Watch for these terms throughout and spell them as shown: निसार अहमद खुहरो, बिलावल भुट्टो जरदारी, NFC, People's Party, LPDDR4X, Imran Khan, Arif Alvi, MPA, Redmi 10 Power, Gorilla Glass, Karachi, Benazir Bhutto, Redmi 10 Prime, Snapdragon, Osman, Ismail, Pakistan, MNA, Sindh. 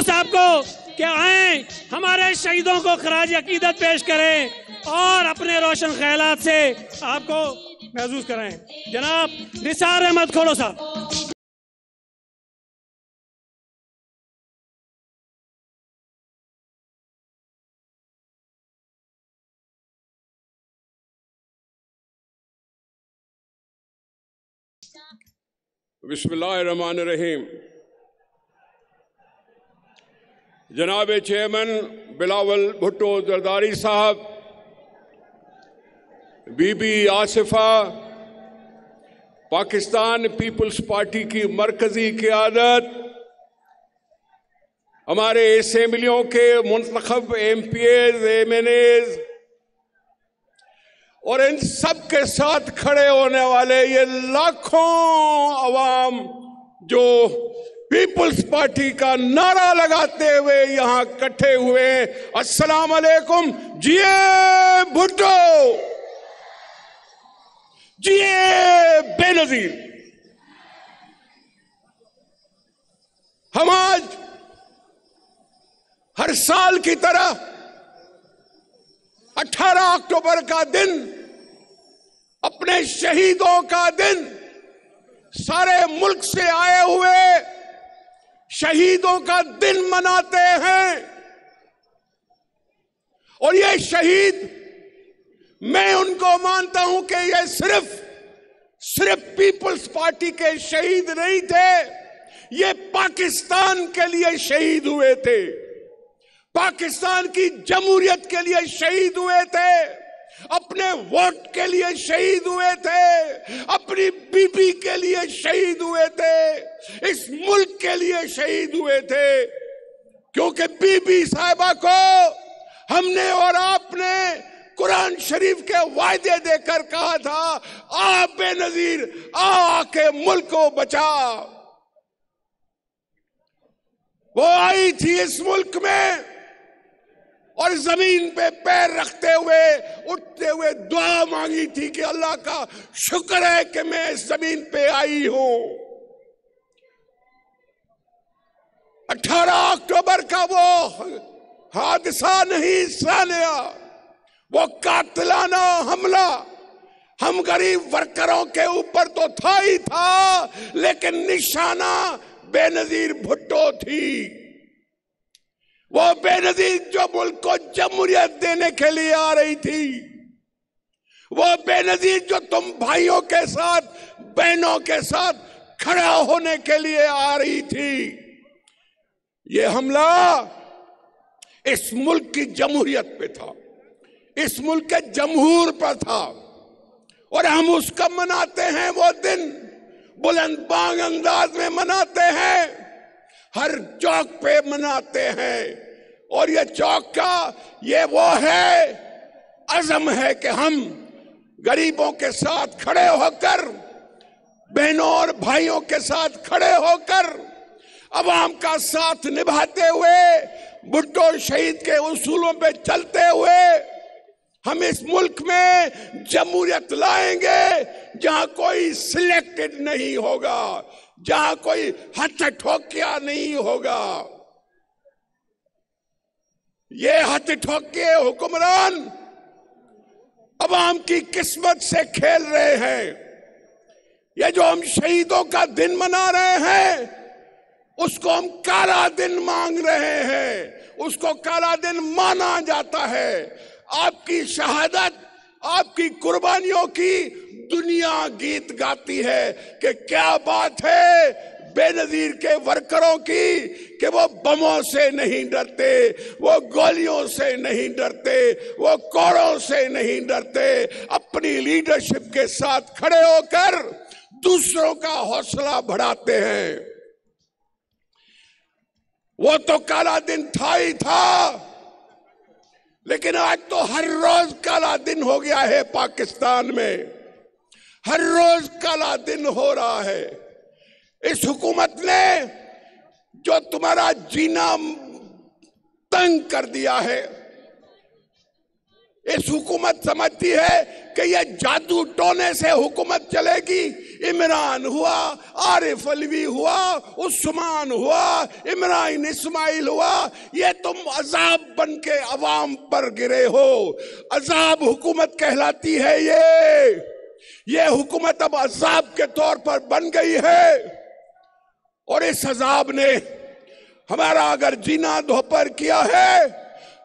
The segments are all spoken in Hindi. भुट्टो साहब को कि आए हमारे शहीदों को खराज अकीदत पेश करें और अपने रोशन ख्यालात से आपको महसूस कराएं। जनाब निसार अहमद खुहरो साहब। बिस्मिल्लाहिर्रहमानिर्रहीम। जनाब चेयरमैन बिलावल भुट्टो जरदारी साहब, बीबी आसिफा, पाकिस्तान पीपल्स पार्टी की मरकजी क़यादत, हमारे असेंबलियों के मुंतखब MPAs, MNAs और इन सब के साथ खड़े होने वाले ये लाखों अवाम जो पीपल्स पार्टी का नारा लगाते हुए यहां इकट्ठे हुए हैं। अस्सलाम वालेकुम, जिए भुट्टो, जिए बेनजीर। हम आज हर साल की तरह 18 अक्टूबर का दिन, अपने शहीदों का दिन, सारे मुल्क से आए हुए शहीदों का दिन मनाते हैं। और ये शहीद, मैं उनको मानता हूं कि ये सिर्फ पीपल्स पार्टी के शहीद नहीं थे, ये पाकिस्तान के लिए शहीद हुए थे, पाकिस्तान की जमहूरियत के लिए शहीद हुए थे, अपने वोट के लिए शहीद हुए थे, अपनी बीबी के लिए शहीद हुए थे, इस मुल्क के लिए शहीद हुए थे। क्योंकि बीबी साहिबा को हमने और आपने कुरान शरीफ के वायदे देकर कहा था, आ बेनजीर आके मुल्क को बचा। वो आई थी इस मुल्क में और जमीन पे पैर रखते हुए, उठते हुए दुआ मांगी थी कि अल्लाह का शुक्र है कि मैं इस जमीन पे आई हूं। 18 अक्टूबर का वो हादसा नहीं सानिया, वो कातिलाना हमला हम गरीब वर्करों के ऊपर तो था ही था, लेकिन निशाना बेनजीर भुट्टो थी। वो बेनजीर जो मुल्क को जमहूरियत देने के लिए आ रही थी, वो बेनजीर जो तुम भाइयों के साथ, बहनों के साथ खड़ा होने के लिए आ रही थी। ये हमला इस मुल्क की जमहूरियत पे था, इस मुल्क के जमहूर पर था, और हम उसका मनाते हैं, वो दिन बुलंद बांग अंदाज में मनाते हैं, हर चौक पे मनाते हैं। और ये चौक का ये वो है अज़म है कि हम गरीबों के साथ खड़े होकर, बहनों और भाइयों के साथ खड़े होकर, अवाम का साथ निभाते हुए, भुट्टो शहीद के उसूलों पे चलते हुए हम इस मुल्क में जमहूरियत लाएंगे, जहां कोई सिलेक्टेड नहीं होगा, जहां कोई हथठोकिया नहीं होगा। ये हथठोकिये हुक्मरान अवाम की किस्मत से खेल रहे हैं। ये जो हम शहीदों का दिन मना रहे हैं, उसको हम काला दिन मांग रहे हैं, उसको काला दिन माना जाता है। आपकी शहादत, आपकी कुर्बानियों की दुनिया गीत गाती है कि क्या बात है बेनजीर के वर्करों की, कि वो बमों से नहीं डरते, वो गोलियों से नहीं डरते, वो कोड़ों से नहीं डरते, अपनी लीडरशिप के साथ खड़े होकर दूसरों का हौसला बढ़ाते हैं। वो तो काला दिन था ही था, लेकिन आज तो हर रोज काला दिन हो गया है। पाकिस्तान में हर रोज काला दिन हो रहा है। इस हुकूमत ने जो तुम्हारा जीना तंग कर दिया है, इस हुकूमत समझती है कि यह जादू टोने से हुकूमत चलेगी, इमरान हुआ, आरिफ अलवी हुआ, उस्मान हुआ, इमरान इस्माइल हुआ। ये तुम अजाब बन के अवाम पर गिरे हो। अजाब हुकूमत कहलाती है। ये हुकूमत अब अजाब के तौर पर बन गई है। और इस अजाब ने हमारा अगर जीना दोपहर किया है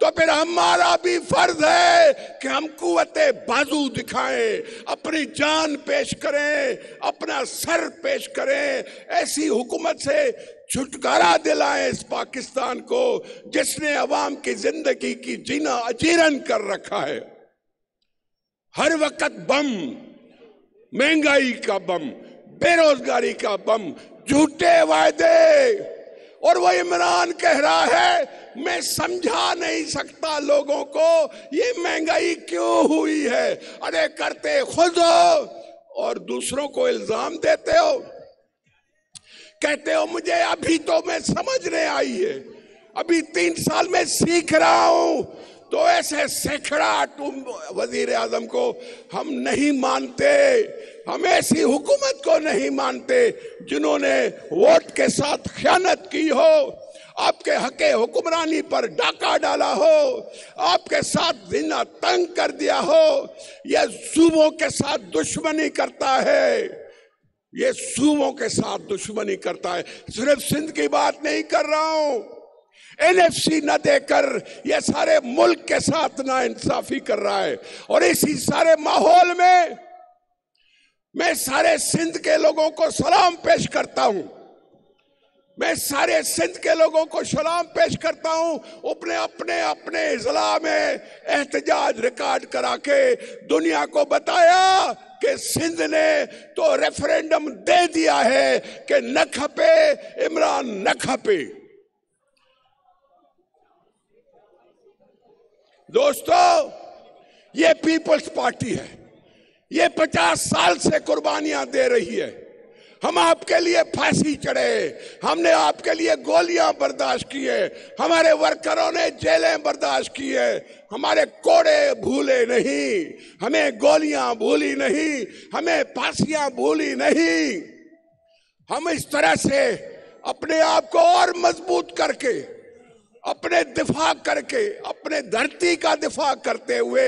तो फिर हमारा भी फर्ज है कि हम कुव्वते बाजू दिखाएं, अपनी जान पेश करें, अपना सर पेश करें, ऐसी हुकूमत से छुटकारा दिलाएं इस पाकिस्तान को जिसने अवाम की जिंदगी की जीना अजीरन कर रखा है। हर वक्त बम, महंगाई का बम, बेरोजगारी का बम, झूठे वायदे। और वो इमरान कह रहा है मैं समझा नहीं सकता लोगों को ये महंगाई क्यों हुई है। अरे करते खुद हो और दूसरों को इल्जाम देते हो। कहते हो मुझे अभी तो मैं समझने आई है, अभी 3 साल में सीख रहा हूं। तो ऐसे सैकड़ा तुम वजीर आजम को हम नहीं मानते, हम ऐसी हुकूमत को नहीं मानते जिन्होंने वोट के साथ ख़यानत की हो, आपके हक़े हुक्मरानी पर डाका डाला हो, आपके साथ जीना तंग कर दिया हो। यह सूबों के साथ दुश्मनी करता है, ये सूबों के साथ दुश्मनी करता है। सिर्फ सिंध की बात नहीं कर रहा हूँ। NFC न देकर यह सारे मुल्क के साथ ना इंसाफी कर रहा है। और इसी सारे माहौल में मैं सारे सिंध के लोगों को सलाम पेश करता हूं, मैं सारे सिंध के लोगों को सलाम पेश करता हूं। अपने अपने अपने जिला में एहतजाज रिकॉर्ड करा के दुनिया को बताया कि सिंध ने तो रेफरेंडम दे दिया है कि न खपे इमरान, न खपे। दोस्तों, ये पीपल्स पार्टी है, ये 50 साल से कुर्बानियां दे रही है। हम आपके लिए फांसी चढ़े, हमने आपके लिए गोलियां बर्दाश्त की है, हमारे वर्करों ने जेलें बर्दाश्त की है, हमारे कोड़े भूले नहीं, हमें गोलियां भूली नहीं, हमें फांसियां भूली नहीं। हम इस तरह से अपने आप को और मजबूत करके, अपने दिफा करके, अपने धरती का दिफा करते हुए,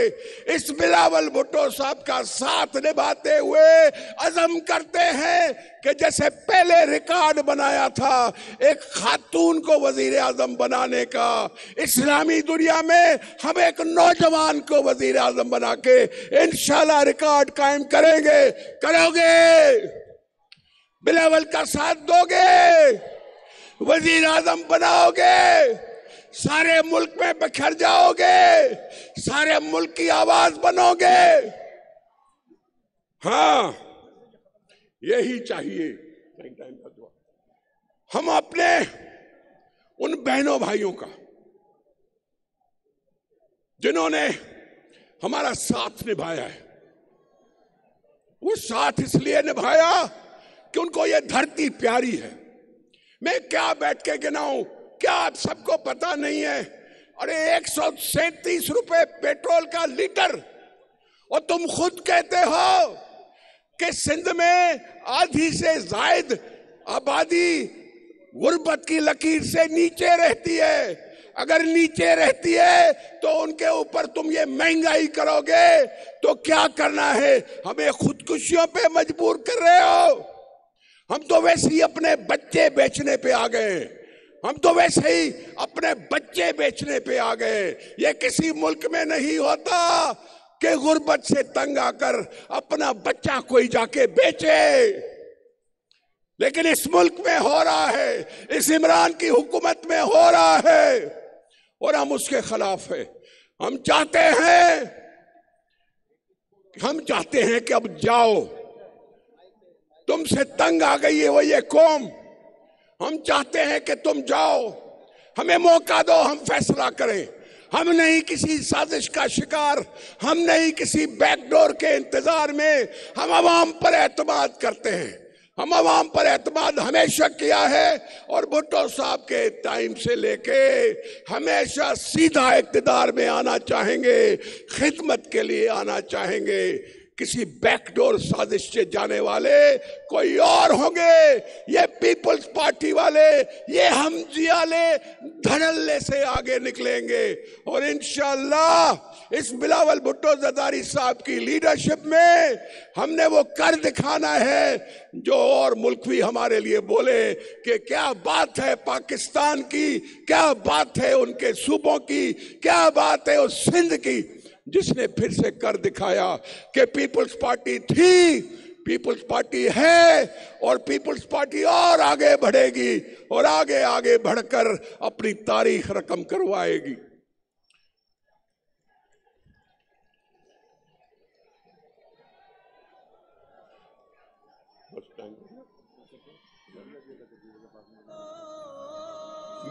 इस बिलावल भुट्टो साहब का साथ निभाते हुए अज़म करते हैं कि जैसे पहले रिकॉर्ड बनाया था एक खातून को वजीर आजम बनाने का, इस्लामी दुनिया में हम एक नौजवान को वजीर आजम बना के इंशाल्लाह रिकॉर्ड कायम करेंगे। करोगे? बिलावल का साथ दोगे? वजीर आजम बनाओगे? सारे मुल्क में बिखर जाओगे? सारे मुल्क की आवाज बनोगे? हाँ, यही चाहिए। हम अपने उन बहनों भाइयों का जिन्होंने हमारा साथ निभाया है, वो साथ इसलिए निभाया कि उनको ये धरती प्यारी है। मैं क्या बैठ के गिनाऊं? क्या आप सबको पता नहीं है? अरे 137 रुपए पेट्रोल का लीटर, और तुम खुद कहते हो कि सिंध में आधी से ज्यादा आबादी गुर्बत की लकीर से नीचे रहती है। अगर नीचे रहती है तो उनके ऊपर तुम ये महंगाई करोगे तो क्या करना है? हमें खुदकुशियों पे मजबूर कर रहे हो। हम तो वैसे ही अपने बच्चे बेचने पे आ गए हैं, हम तो वैसे ही अपने बच्चे बेचने पे आ गए। ये किसी मुल्क में नहीं होता कि गुर्बत से तंग आकर अपना बच्चा कोई जाके बेचे, लेकिन इस मुल्क में हो रहा है, इस इमरान की हुकूमत में हो रहा है, और हम उसके खिलाफ है। हम चाहते हैं कि अब जाओ, तुमसे तंग आ गई है वो ये कौम, हम चाहते हैं कि तुम जाओ, हमें मौका दो, हम फैसला करें। हम नहीं किसी साजिश का शिकार, हम नहीं किसी बैकडोर के इंतजार में। हम आवाम पर एतमाद करते हैं, हम आवाम पर एतमाद हमेशा किया है, और भुट्टो साहब के टाइम से लेके हमेशा सीधा इक़्तिदार में आना चाहेंगे, खिदमत के लिए आना चाहेंगे। किसी बैकडोर साजिश से जाने वाले कोई और होंगे। ये पीपल्स पार्टी वाले, ये हमजियाले धड़ल्ले से आगे निकलेंगे और इंशाअल्लाह इस बिलावल भुट्टो जरदारी साहब की लीडरशिप में हमने वो कर दिखाना है जो और मुल्क भी हमारे लिए बोले कि क्या बात है पाकिस्तान की, क्या बात है उनके सूबों की, क्या बात है उस सिंध की जिसने फिर से कर दिखाया कि पीपल्स पार्टी थी, पीपल्स पार्टी है और पीपल्स पार्टी और आगे बढ़ेगी और आगे आगे बढ़कर अपनी तारीख रकम करवाएगी।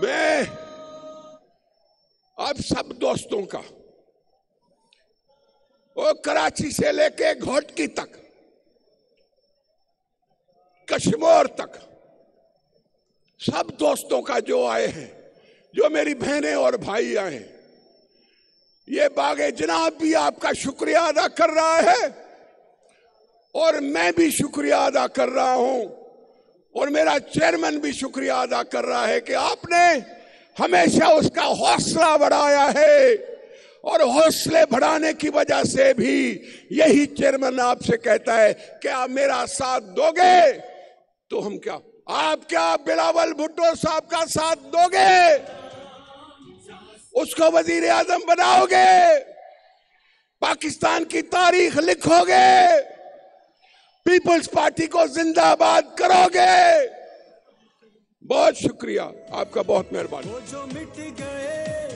मैं अब सब दोस्तों का और कराची से लेके घोटकी तक, कश्मीर तक, सब दोस्तों का जो आए हैं, जो मेरी बहनें और भाई आए हैं, ये बागे जनाब भी आपका शुक्रिया अदा कर रहा है और मैं भी शुक्रिया अदा कर रहा हूं और मेरा चेयरमैन भी शुक्रिया अदा कर रहा है कि आपने हमेशा उसका हौसला बढ़ाया है और हौसले बढ़ाने की वजह से भी यही चेयरमैन आपसे कहता है कि आप मेरा साथ दोगे तो हम क्या, आप क्या बिलावल भुट्टो साहब का साथ दोगे, उसको वजीर आजम बनाओगे, पाकिस्तान की तारीख लिखोगे, पीपल्स पार्टी को जिंदाबाद करोगे। बहुत शुक्रिया आपका, बहुत मेहरबानी।